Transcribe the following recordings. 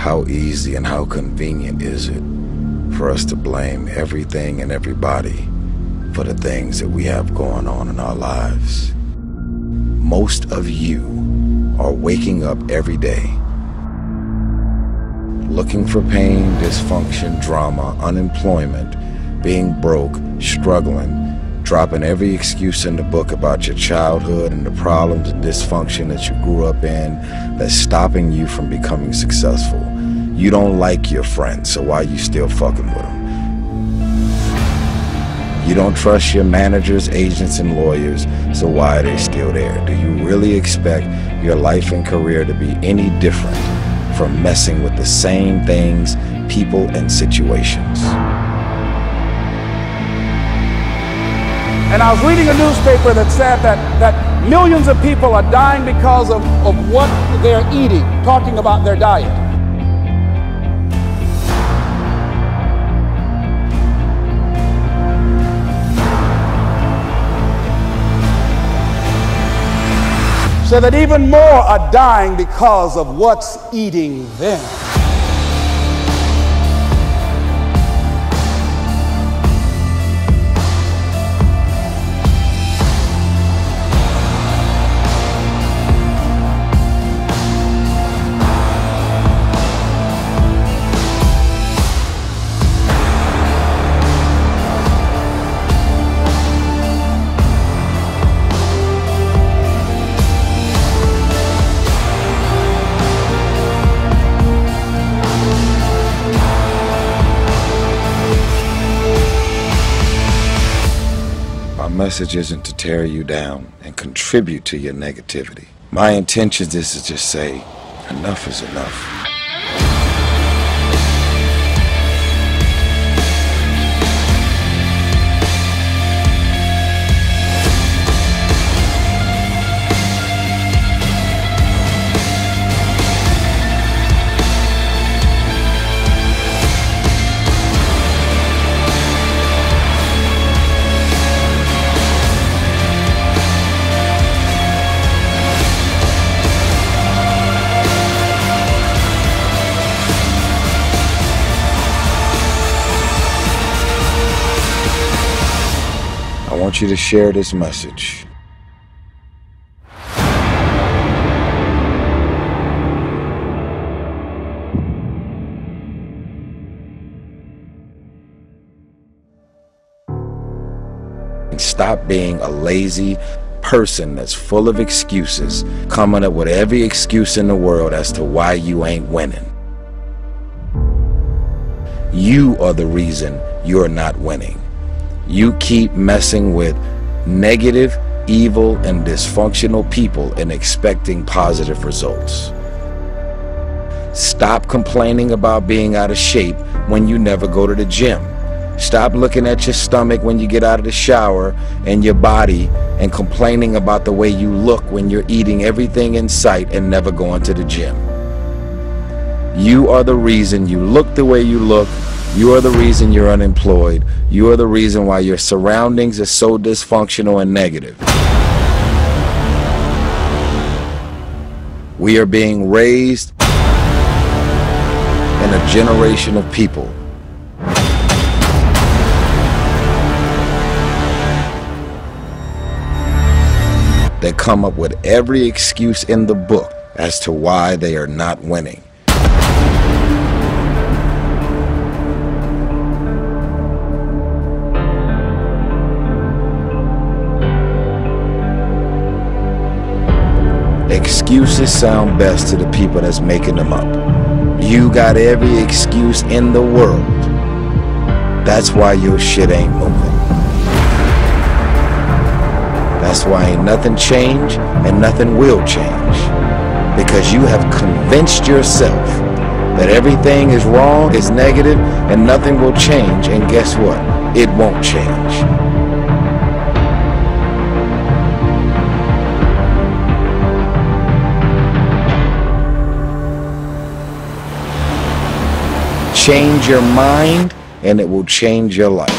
How easy and how convenient is it for us to blame everything and everybody for the things that we have going on in our lives? Most of you are waking up every day looking for pain, dysfunction, drama, unemployment, being broke, struggling, dropping every excuse in the book about your childhood and the problems and dysfunction that you grew up in that's stopping you from becoming successful. You don't like your friends, so why are you still fucking with them? You don't trust your managers, agents, and lawyers, so why are they still there? Do you really expect your life and career to be any different from messing with the same things, people, and situations? And I was reading a newspaper that said that millions of people are dying because of what they're eating, talking about their diet. So that even more are dying because of what's eating them. My message isn't to tear you down and contribute to your negativity. My intention is to just say, enough is enough. I want you to share this message. And stop being a lazy person that's full of excuses, coming up with every excuse in the world as to why you ain't winning. You are the reason you're not winning. You keep messing with negative, evil, and dysfunctional people and expecting positive results. Stop complaining about being out of shape when you never go to the gym. Stop looking at your stomach when you get out of the shower and your body and complaining about the way you look when you're eating everything in sight and never going to the gym. You are the reason you look the way you look. You are the reason you're unemployed. You are the reason why your surroundings are so dysfunctional and negative. We are being raised in a generation of people that come up with every excuse in the book as to why they are not winning. Excuses sound best to the people that's making them up. You got every excuse in the world. That's why your shit ain't moving. That's why ain't nothing changed and nothing will change. Because you have convinced yourself that everything is wrong, is negative, and nothing will change. And guess what? It won't change. Change your mind, and it will change your life.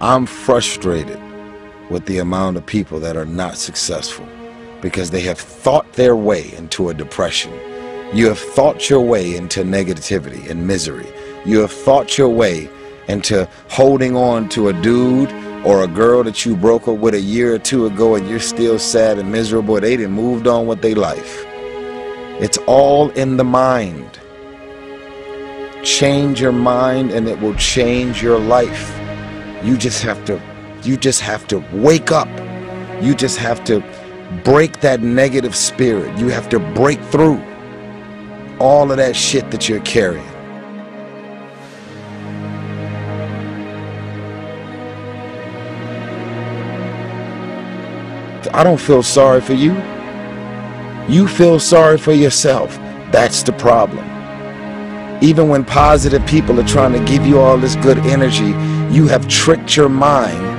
I'm frustrated with the amount of people that are not successful because they have thought their way into a depression. You have thought your way into negativity and misery. You have thought your way into holding on to a dude or a girl that you broke up with a year or two ago, and you're still sad and miserable. They done moved on with their life. It's all in the mind. Change your mind and it will change your life. You just have to wake up. You just have to break that negative spirit. You have to break through all of that shit that you're carrying. I don't feel sorry for you. You feel sorry for yourself. That's the problem. Even when positive people are trying to give you all this good energy, you have tricked your mind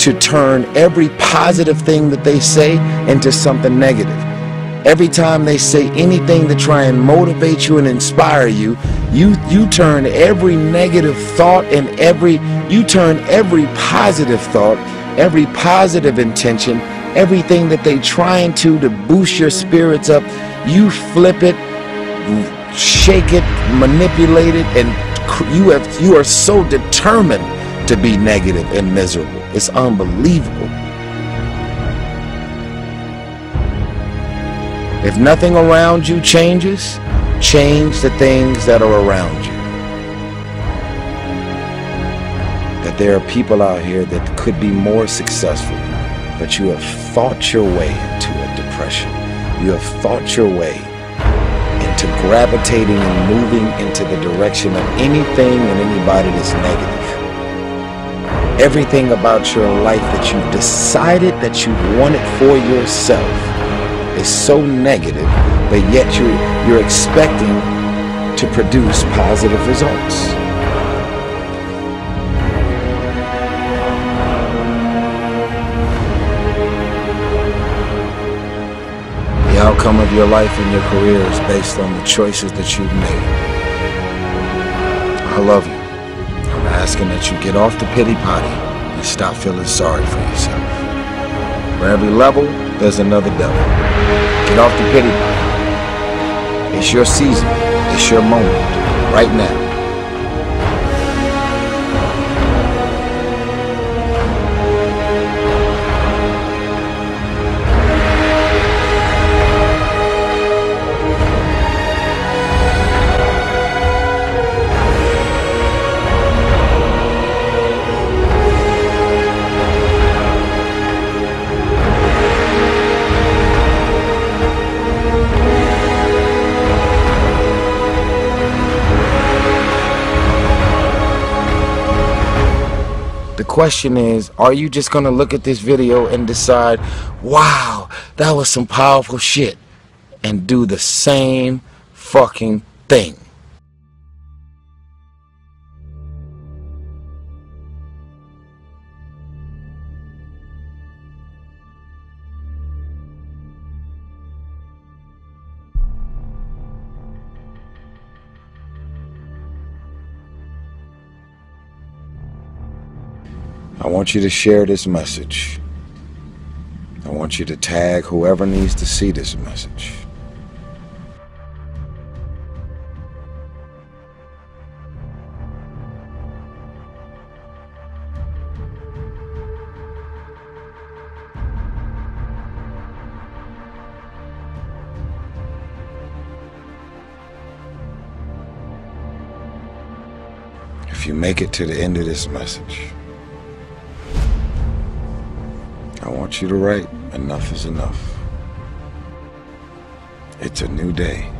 to turn every positive thing that they say into something negative. Every time they say anything to try and motivate you and inspire you, you turn every negative thought and you turn every positive thought, every positive intention, everything that they trying to boost your spirits up, you flip it, shake it, manipulate it, and you are so determined to be negative and miserable. It's unbelievable. If nothing around you changes, change the things that are around you. That there are people out here that could be more successful, but you have thought your way into a depression. You have thought your way into gravitating and moving into the direction of anything and anybody that's negative. Everything about your life that you've decided that you want it for yourself is so negative, but yet you're expecting to produce positive results. The outcome of your life and your career is based on the choices that you've made. I love you. I'm asking that you get off the pity potty and stop feeling sorry for yourself. For every level, there's another devil. Get off the pity potty. It's your season. It's your moment. Right now. The question is, are you just going to look at this video and decide, wow, that was some powerful shit, and do the same fucking thing? I want you to share this message. I want you to tag whoever needs to see this message. If you make it to the end of this message, I want you to write, enough is enough. It's a new day.